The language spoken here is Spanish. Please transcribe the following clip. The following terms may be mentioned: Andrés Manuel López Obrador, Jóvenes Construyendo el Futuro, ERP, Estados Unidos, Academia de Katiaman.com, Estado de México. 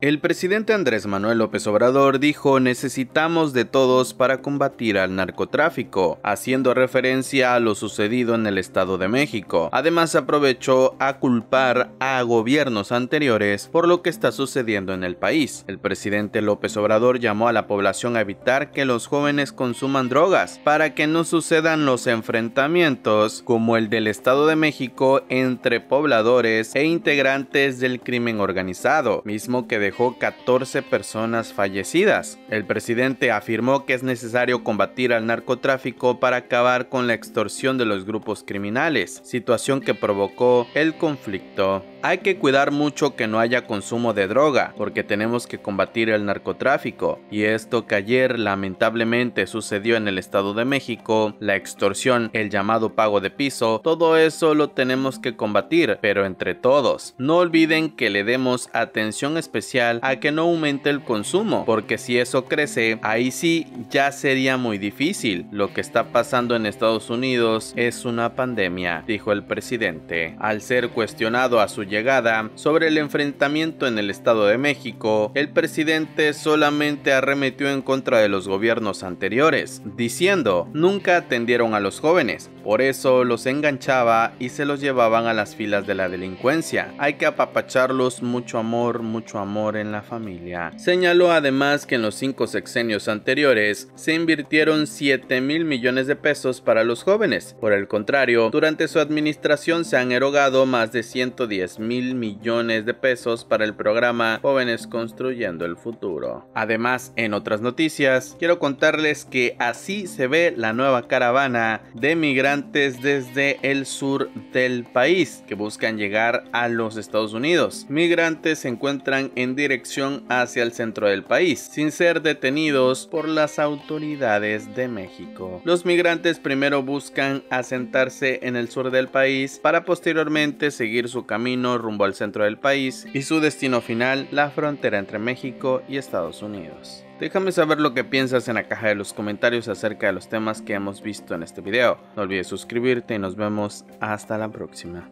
El presidente Andrés Manuel López Obrador dijo: necesitamos de todos para combatir al narcotráfico, haciendo referencia a lo sucedido en el Estado de México. Además, aprovechó a culpar a gobiernos anteriores por lo que está sucediendo en el país. El presidente López Obrador llamó a la población a evitar que los jóvenes consuman drogas para que no sucedan los enfrentamientos como el del Estado de México entre pobladores e integrantes del crimen organizado, mismo que dejó 14 personas fallecidas. El presidente afirmó que es necesario combatir al narcotráfico para acabar con la extorsión de los grupos criminales, situación que provocó el conflicto. Hay que cuidar mucho que no haya consumo de droga, porque tenemos que combatir el narcotráfico. Y esto que ayer lamentablemente sucedió en el Estado de México, la extorsión, el llamado pago de piso, todo eso lo tenemos que combatir, pero entre todos. No olviden que le demos atención especial a que no aumente el consumo, porque si eso crece, ahí sí ya sería muy difícil. Lo que está pasando en Estados Unidos es una pandemia, dijo el presidente. Al ser cuestionado a su llegada sobre el enfrentamiento en el Estado de México, el presidente solamente arremetió en contra de los gobiernos anteriores, diciendo: nunca atendieron a los jóvenes, por eso los enganchaba y se los llevaban a las filas de la delincuencia. Hay que apapacharlos, mucho amor en la familia. Señaló además que en los 5 sexenios anteriores se invirtieron 7,000 millones de pesos para los jóvenes. Por el contrario, durante su administración se han erogado más de 110,000 millones de pesos para el programa Jóvenes Construyendo el Futuro. Además, en otras noticias, quiero contarles que así se ve la nueva caravana de migrantes desde el sur del país que buscan llegar a los Estados Unidos. Migrantes se encuentran en dirección hacia el centro del país, sin ser detenidos por las autoridades de México. Los migrantes primero buscan asentarse en el sur del país para posteriormente seguir su camino rumbo al centro del país y su destino final, la frontera entre México y Estados Unidos. Déjame saber lo que piensas en la caja de los comentarios acerca de los temas que hemos visto en este video. No olvides suscribirte y nos vemos hasta la próxima.